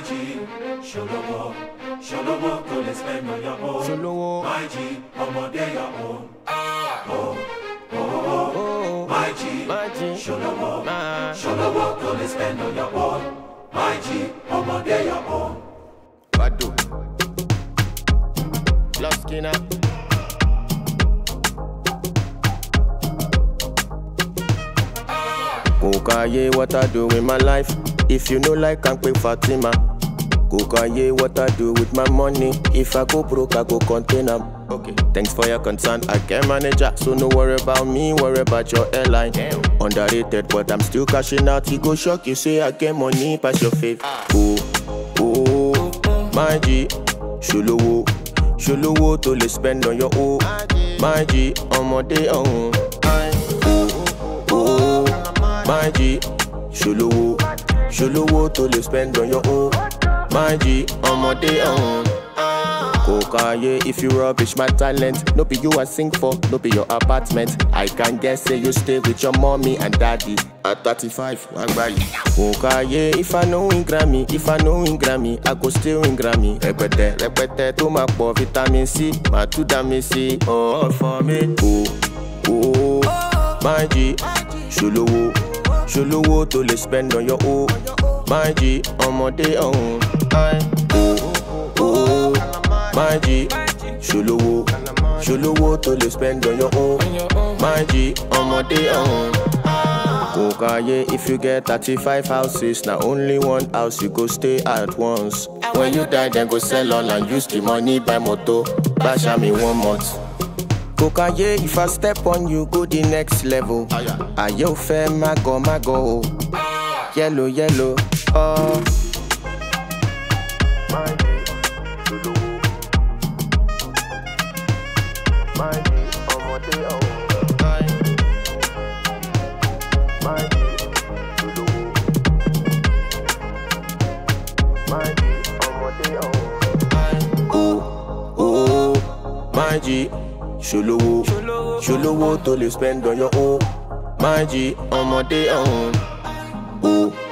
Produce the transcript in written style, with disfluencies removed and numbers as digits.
Maiji, Sholowo, Sholowo, go and spend on your own. Sholowo, Maiji, Omode your own. Oh, oh, oh, Maiji, Sholowo, Sholowo, go and spend on your own. Maiji, Omode your own. Badu, Loskina. Kokaye, what I do with my life. If you know like I'm quick Fatima. Kokaye, what I do with my money. If I go broke, I go contain them. Okay. Thanks for your concern, I can manage ya. So no worry about me, worry about your airline. Damn. Underrated, but I'm still cashing out. You go shock, you say I get money, pass your faith. Oh, oh, my G, Sholowo, Sholowo, to let spend on your own. My G, on my day on. My G, Sholowo, Sholowo, to le spend on your own. My G, I'm on day own. Kokaye, if you rubbish my talent, no be you I sing for, no be your apartment. I can guess say you stay with your mommy and daddy. At 35, Wagbali. Kokaye, if I know in Grammy, if I know in Grammy, I go still in Grammy. Repete, repete, to my poor vitamin C, my two damn C, all for me. Oh, oh, oh, my G, Sholowo. Sholowo to le spend on your own. My G, I'm on day own. Oh, oh, my G, Sholowo, Sholowo to le spend on your own. My G, I'm on day own. Kokaye, if you get 35 houses, now only one house you go stay at once. When you die, then go sell all and use the money buy moto. Basha me 1 month. Kokaye, if I step on you, go the next level. Ayo fair, my go, yellow, yellow, oh. Oh, oh, my G. Sholowo, Sholowo, to le spend on your own. My G, on my day own. Oh.